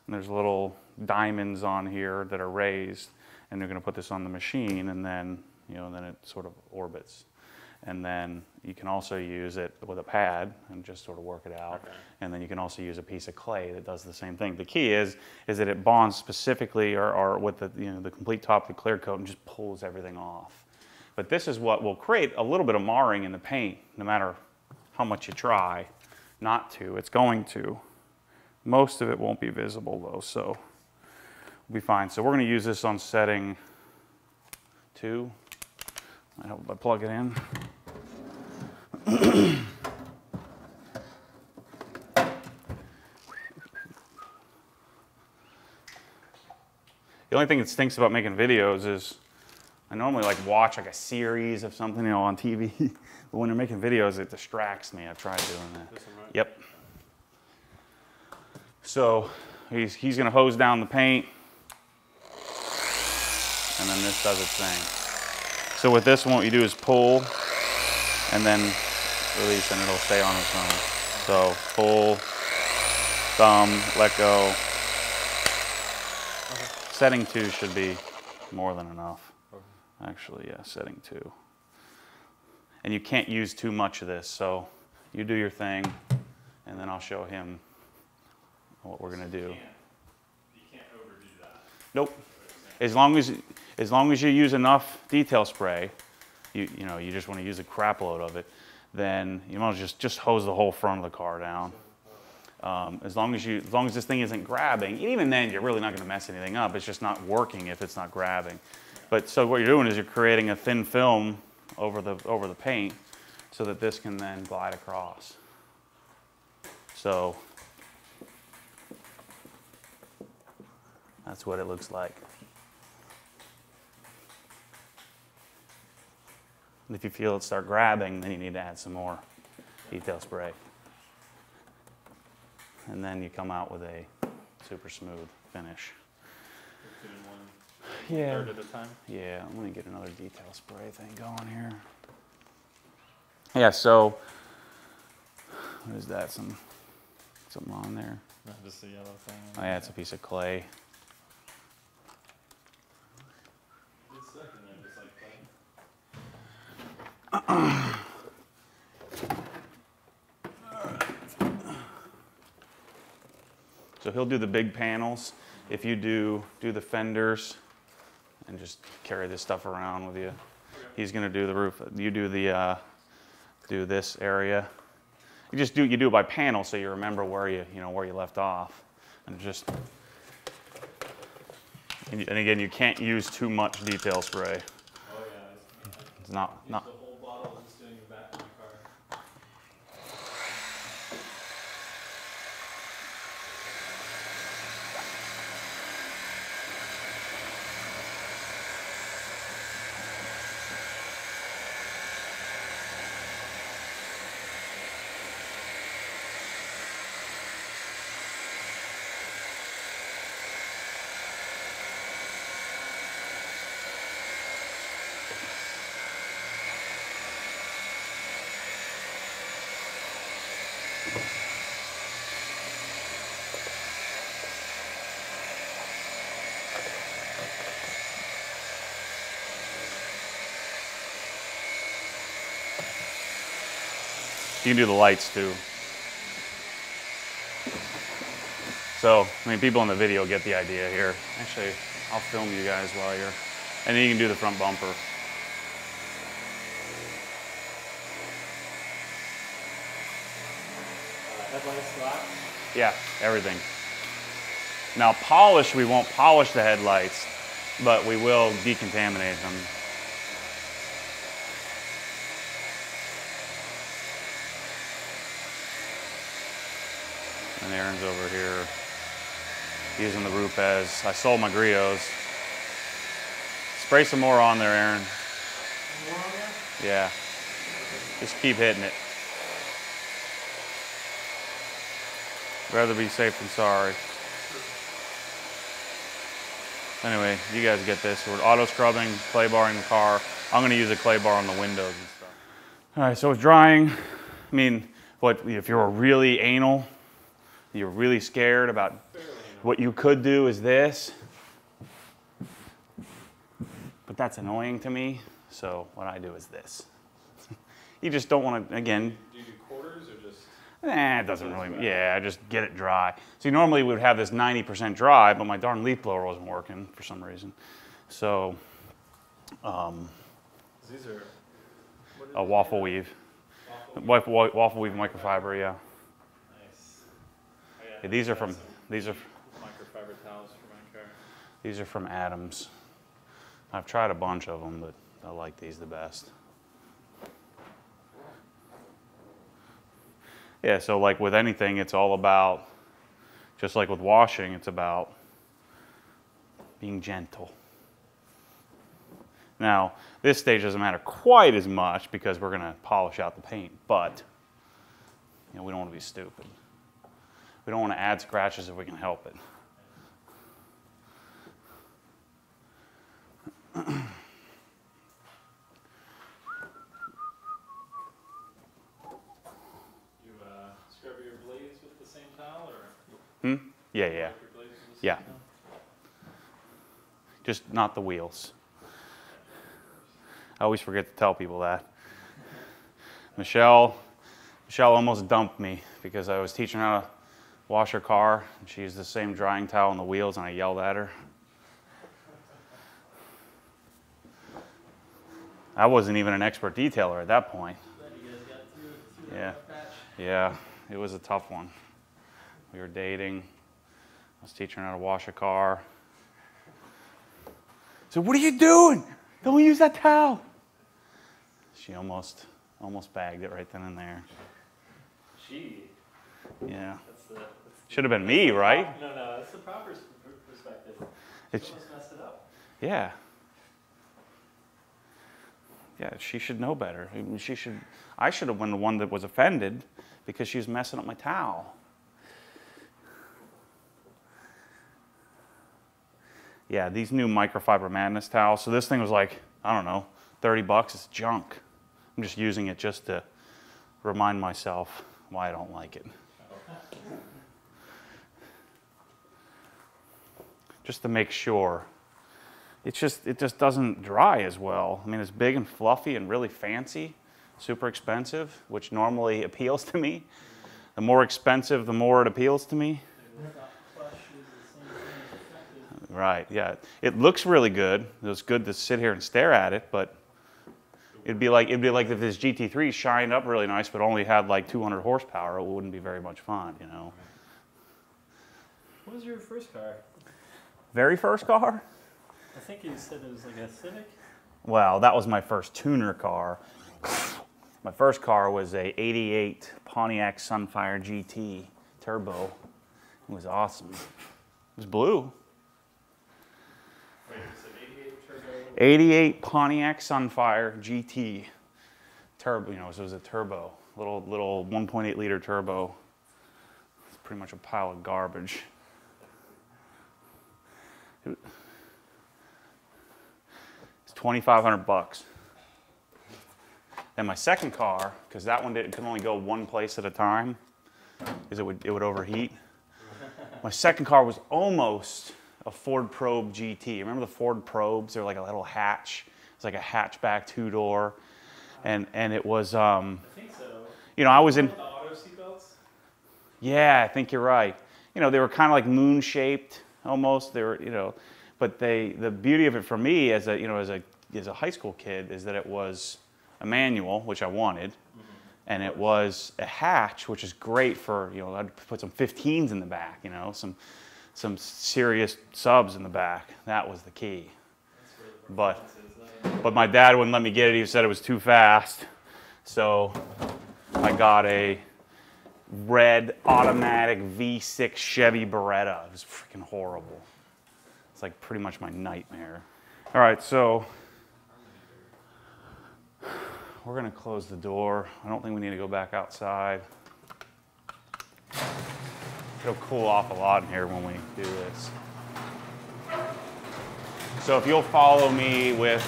and there's a little diamonds on here that are raised, and they're going to put this on the machine, and then you know then it sort of orbits. And then you can also use it with a pad and just sort of work it out. Okay. And then you can also use a piece of clay that does the same thing. The key is is that it bonds specifically or, or with the you know the complete top of the clear coat and just pulls everything off. But this is what will create a little bit of marring in the paint, no matter how much you try not to. It's going to. Most of it won't be visible though, so be fine. So we're going to use this on setting two. I hope I plug it in. The only thing that stinks about making videos is I normally like watch like a series of something, you know, on T V. But when you're making videos, it distracts me. I've tried doing that. This one, right? Yep. So he's he's going to hose down the paint. And then this does its thing. So with this one, what you do is pull and then release, and it'll stay on its own. So pull, thumb, let go. Okay. Setting two should be more than enough. Okay. Actually, yeah, setting two. And you can't use too much of this, so you do your thing, and then I'll show him what we're gonna do. You can't, you can't overdo that. Nope. As long as As long as you use enough detail spray, you, you know, you just want to use a crap load of it, then you might just just hose the whole front of the car down. Um, as long as you, as long as this thing isn't grabbing, and even then you're really not going to mess anything up. It's just not working if it's not grabbing. But so what you're doing is you're creating a thin film over the over the paint, so that this can then glide across. So that's what it looks like. If you feel it start grabbing, then you need to add some more detail spray. And then you come out with a super smooth finish. One, yeah. Third at a time? Yeah, I'm gonna get another detail spray thing going here. Yeah, so, what is that, some, something on there? Just the yellow thing. Oh yeah, it's a piece of clay. All right. So he'll do the big panels. If you do do the fenders and just carry this stuff around with you. He's gonna do the roof. You do the uh, do this area. You just do you do it by panel so you remember where you you know where you left off, and just and, and again you can't use too much detail spray. Oh yeah, it's not not. You can do the lights too. So, I mean, people in the video get the idea here. Actually, I'll film you guys while you're, and then you can do the front bumper. Headlight slot? Yeah, everything. Now polish, we won't polish the headlights, but we will decontaminate them. And Aaron's over here using the Rupes. I sold my Griots. Spray some more on there, Aaron. More on there? Yeah. Just keep hitting it. Rather be safe than sorry. Anyway, you guys get this. We're auto scrubbing, clay barring the car. I'm gonna use a clay bar on the windows and stuff. All right, so it's drying. I mean, what if you're really anal, you're really scared about what you could do is this. But that's annoying to me, so what I do is this. You just don't wanna, again. Do you do quarters or just? Eh, it doesn't really, yeah, I just get it dry. See, normally we would have this ninety percent dry, but my darn leaf blower wasn't working for some reason. So, um, these are, what is a waffle weave. waffle weave. Waffle weave microfiber, yeah. Nice. Oh, yeah, yeah these are from, these are. Microfiber towels for my car. These are from Adams. I've tried a bunch of them, but I like these the best. Yeah, so like with anything, it's all about, just like with washing, it's about being gentle. Now, this stage doesn't matter quite as much because we're gonna polish out the paint, but you know, we don't wanna be stupid. We don't wanna add scratches if we can help it. Hmm? Yeah, yeah. Yeah. Just not the wheels. I always forget to tell people that. Michelle, Michelle almost dumped me because I was teaching her how to wash her car. And she used the same drying towel on the wheels and I yelled at her. I wasn't even an expert detailer at that point. Yeah. Yeah, it was a tough one. We were dating. I was teaching her how to wash a car. So what are you doing? Don't use that towel. She almost, almost bagged it right then and there. She. Yeah. That's the, that's Should have been me, right? No, no, that's the proper perspective. It's she almost messed it up. Yeah. Yeah, she should know better. She should. I should have been the one that was offended because she was messing up my towel. Yeah, these new Microfiber Madness towels. So this thing was like, I don't know, thirty bucks, it's junk. I'm just using it just to remind myself why I don't like it. Just to make sure. It's just, it just doesn't dry as well. I mean, it's big and fluffy and really fancy, super expensive, which normally appeals to me. The more expensive, the more it appeals to me. Right, yeah. It looks really good. It was good to sit here and stare at it, but it'd be like it'd be like if this G T three shined up really nice but only had like two hundred horsepower, it wouldn't be very much fun, you know. What was your first car? Very first car? I think you said it was like a Civic? Well, that was my first tuner car. My first car was a eighty-eight Pontiac Sunfire G T Turbo. It was awesome. It was blue. eighty-eight Pontiac Sunfire G T Turbo, you know, so it was a turbo, little little one point eight liter turbo. It's pretty much a pile of garbage. It's twenty-five hundred bucks. And my second car, because that one did, could only go one place at a time, because it would it would overheat. My second car was almost a Ford Probe G T. Remember the Ford Probes? They're like a little hatch. It's like a hatchback two door, and and it was. Um, I think so. You know, I was in. The auto seatbelts? Yeah, I think you're right. You know, they were kind of like moon shaped almost. They were, you know, but they the beauty of it for me as a you know as a as a high school kid is that it was a manual, which I wanted, mm-hmm. and it was a hatch, which is great for, you know, I'd put some fifteens in the back, you know, some some serious subs in the back. That was the key. But but my dad wouldn't let me get it. He said it was too fast. So I got a red automatic V six Chevy Beretta. It was freaking horrible. It's like pretty much my nightmare. All right, so we're gonna close the door. I don't think we need to go back outside. It'll cool off a lot in here when we do this. So if you'll follow me with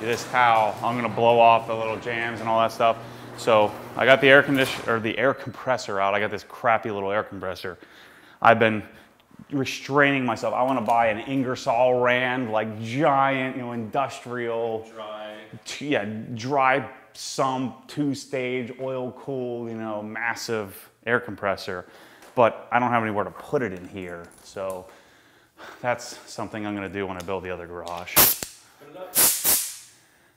this towel, I'm gonna blow off the little jams and all that stuff. So I got the air conditioner, or the air compressor out. I got this crappy little air compressor. I've been restraining myself. I want to buy an Ingersoll Rand, like giant, you know, industrial, dry, yeah, dry sump, two-stage, oil-cooled, you know, massive air compressor. But I don't have anywhere to put it in here, so that's something I'm gonna do when I build the other garage. Put it up.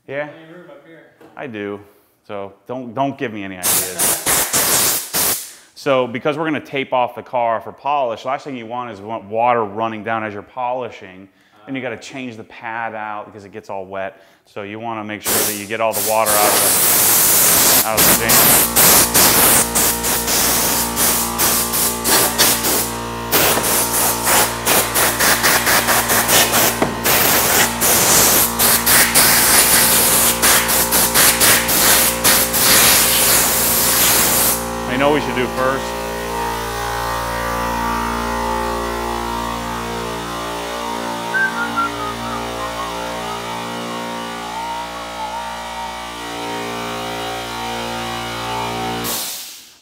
Yeah, room up here. I do. So don't, don't give me any ideas. So because we're gonna tape off the car for polish, last thing you want is want water running down as you're polishing, and you gotta change the pad out because it gets all wet. So you wanna make sure that you get all the water out of the, out of the You know what we should do first?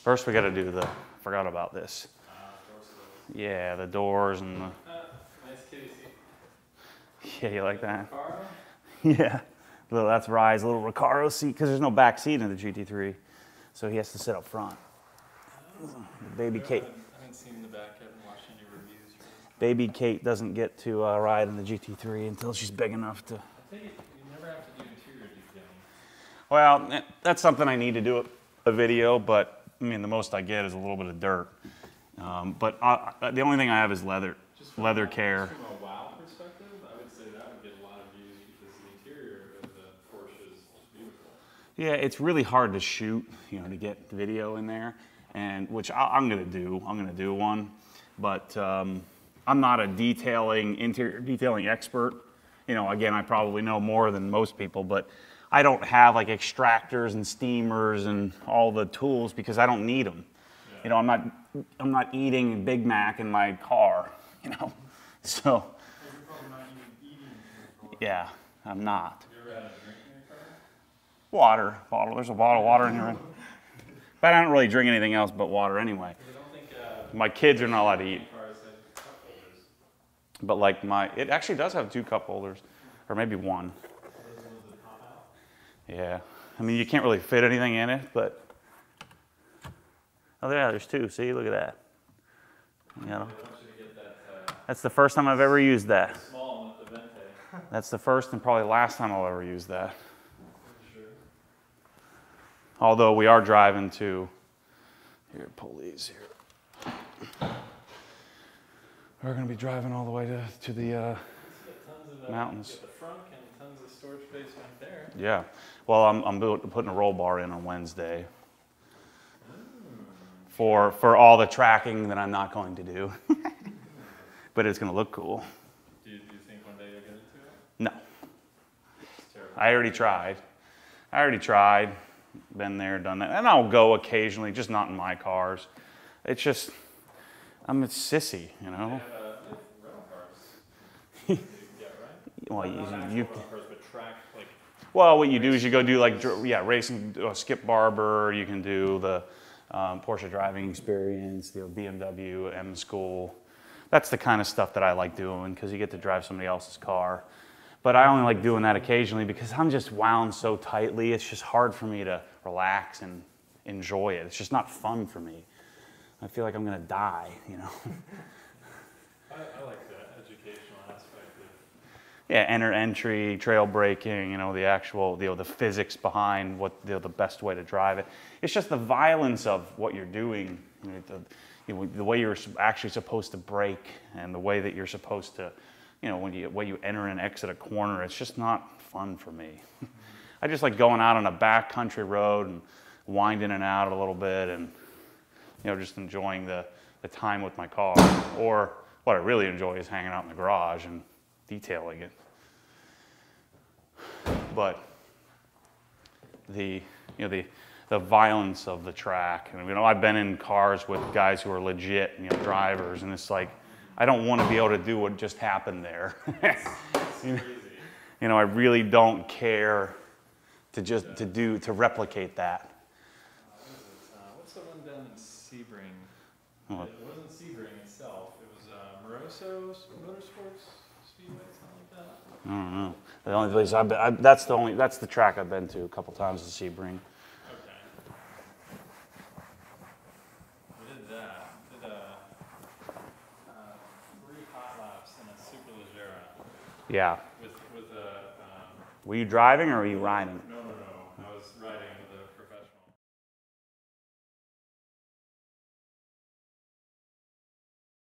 First we gotta do the, forgot about this. Yeah, the doors and the... Yeah, you like that? Yeah, well, that's Ryze, little Ricardo seat, because there's no back seat in the G T three. So he has to sit up front. Baby Kate. I haven't seen the back. I haven't watched any reviews. Baby Kate doesn't get to uh, ride in the G T three until she's big enough to. I think you never have to do interior detailing. Well, that's something I need to do a video, but I mean the most I get is a little bit of dirt. Um, but I, I, the only thing I have is leather, just from leather a, care. Just from a wow perspective, I would say that would get a lot of views because the interior of the Porsche is beautiful. Yeah, it's really hard to shoot, you know, to get video in there. And which I, I'm gonna do, I'm gonna do one, but um, I'm not a detailing, interior detailing expert. You know, again, I probably know more than most people, but I don't have like extractors and steamers and all the tools because I don't need them. Yeah. You know, I'm not, I'm not eating Big Mac in my car, you know, so. You're probably not even eating in your car. Yeah, I'm not. You're uh, drinking in your car? Water, bottle, there's a bottle of water in your room. But I don't really drink anything else but water anyway. I don't think, uh, my kids are not allowed to eat. But like my, it actually does have two cup holders, or maybe one. Yeah, I mean you can't really fit anything in it, but oh yeah, there's two. See, look at that. You know, that's the first time I've ever used that. That's the first and probably last time I'll ever use that. Although we are driving to, here, pull these here. We're gonna be driving all the way to, to the uh, tons of, mountains. Get the front and tons of storage space right there. Yeah, well, I'm, I'm putting a roll bar in on Wednesday for, for all the tracking that I'm not going to do. But it's gonna look cool. Do you, do you think one day you'll get into it? No. It's terrible. I already tried. I already tried. Been there, done that, and I'll go occasionally, just not in my cars. It's just, I'm a sissy, you know. They have, uh, rental cars. Well, you, you cars, but track, like, well, what you do is you go do like, yeah, racing. Uh, Skip Barber. You can do the um, Porsche driving experience, the B M W M School. That's the kind of stuff that I like doing because you get to drive somebody else's car. But I only like doing that occasionally because I'm just wound so tightly. It's just hard for me to relax and enjoy it. It's just not fun for me. I feel like I'm gonna die, you know. I, I like the educational aspect yeah, enter entry, trail braking, you know, the actual, you know, the physics behind what, you know, the best way to drive it. It's just the violence of what you're doing, you know, the, you know, the way you're actually supposed to brake and the way that you're supposed to, you know, when you, when you enter and exit a corner. It's just not fun for me. I just like going out on a back country road and winding in and out a little bit and, you know, just enjoying the, the time with my car. Or what I really enjoy is hanging out in the garage and detailing it. But the, you know, the, the violence of the track, and, you know, I've been in cars with guys who are legit, you know, drivers, and it's like, I don't want to be able to do what just happened there. You know, you know, I really don't care to just, to do, to replicate that. Uh, what uh, what's the one down in Sebring? Well, it wasn't Sebring itself. It was uh, Moroso's Motorsports Speedway, something like that. I don't know. The only place I've been, I, that's the only, that's the track I've been to a couple times is Sebring. Yeah. With, with a, um, were you driving or were you riding? No,